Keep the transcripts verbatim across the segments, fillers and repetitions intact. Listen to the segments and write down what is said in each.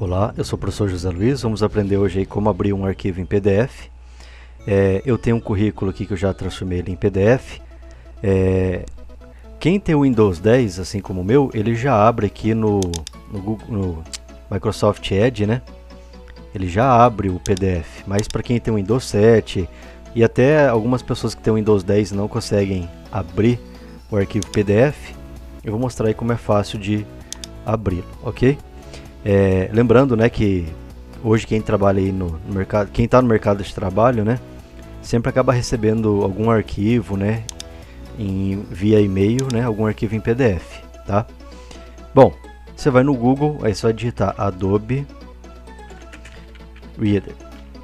Olá, eu sou o professor José Luiz. Vamos aprender hoje aí como abrir um arquivo em P D F. É, eu tenho um currículo aqui que eu já transformei ele em P D F. É, quem tem o Windows dez, assim como o meu, ele já abre aqui no, no, Google, no Microsoft Edge, né? Ele já abre o P D F, mas para quem tem o Windows sete e até algumas pessoas que têm o Windows dez não conseguem abrir o arquivo P D F, eu vou mostrar aí como é fácil de abri-lo, ok? É, lembrando, né, que hoje quem trabalha aí no, no mercado, quem está no mercado de trabalho, né, sempre acaba recebendo algum arquivo, né, em, via e-mail, né, algum arquivo em P D F, tá? Bom, você vai no Google, aí você vai digitar Adobe Reader.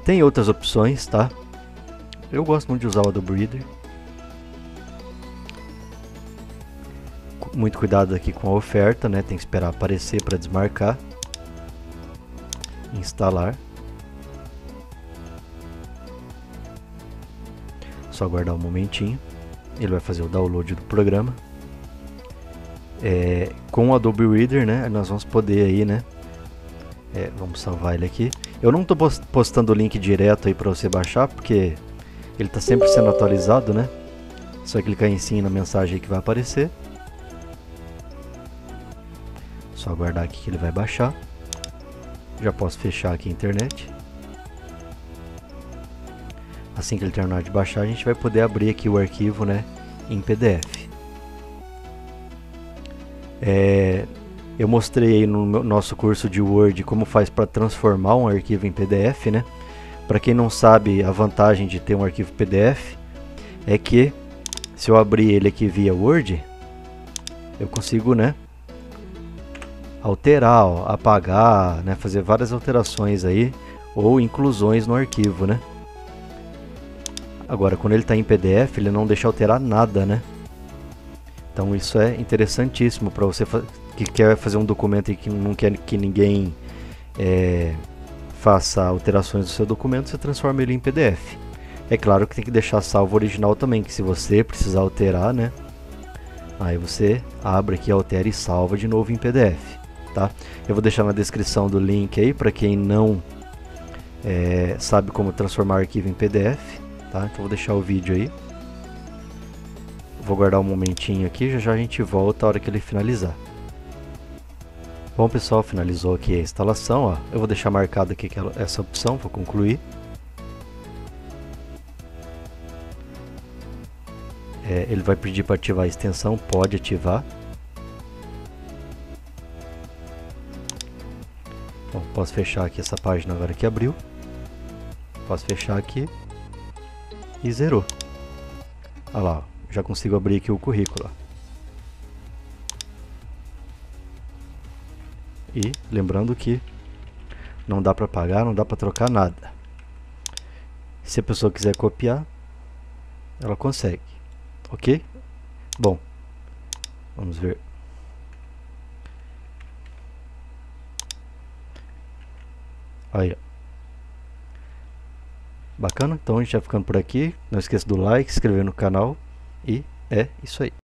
Tem outras opções, tá? Eu gosto muito de usar o Adobe Reader. Muito cuidado aqui com a oferta, né? Tem que esperar aparecer para desmarcar. Instalar. Só aguardar um momentinho. Ele vai fazer o download do programa. É, com o Adobe Reader, né? Nós vamos poder aí, né? É, vamos salvar ele aqui. Eu não estou postando o link direto aí para você baixar, porque ele está sempre sendo atualizado, né? Só clicar em cima na mensagem que vai aparecer. Só aguardar aqui que ele vai baixar. Já posso fechar aqui a internet. Assim que ele terminar de baixar, a gente vai poder abrir aqui o arquivo, né, em P D F. É, eu mostrei aí no meu, nosso curso de Word como faz para transformar um arquivo em P D F, né? Para quem não sabe, a vantagem de ter um arquivo P D F é que se eu abrir ele aqui via Word, eu consigo, né, alterar, ó, apagar, né, fazer várias alterações aí ou inclusões no arquivo, né? Agora, quando ele está em P D F, ele não deixa alterar nada, né? Então isso é interessantíssimo para você que quer fazer um documento e que não quer que ninguém é, faça alterações do seu documento, você transforma ele em P D F. É claro que tem que deixar salvo o original também, que se você precisar alterar, né, aí você abre aqui, altera e salva de novo em P D F. Tá? Eu vou deixar na descrição do link aí para quem não é, sabe como transformar arquivo em P D F, tá? Então vou deixar o vídeo aí. Vou guardar um momentinho aqui, já já a gente volta a hora que ele finalizar. Bom pessoal, finalizou aqui a instalação, ó. Eu vou deixar marcado aqui essa opção, vou concluir. É, ele vai pedir para ativar a extensão, pode ativar. Bom, posso fechar aqui essa página agora que abriu. Posso fechar aqui. E zerou. Olha lá, já consigo abrir aqui o currículo. E lembrando que não dá para pagar, não dá para trocar nada. Se a pessoa quiser copiar, ela consegue. Ok? Bom, vamos ver. Aí, ó. Bacana, então a gente vai ficando por aqui. Não esqueça do like, se inscrever no canal e é isso aí.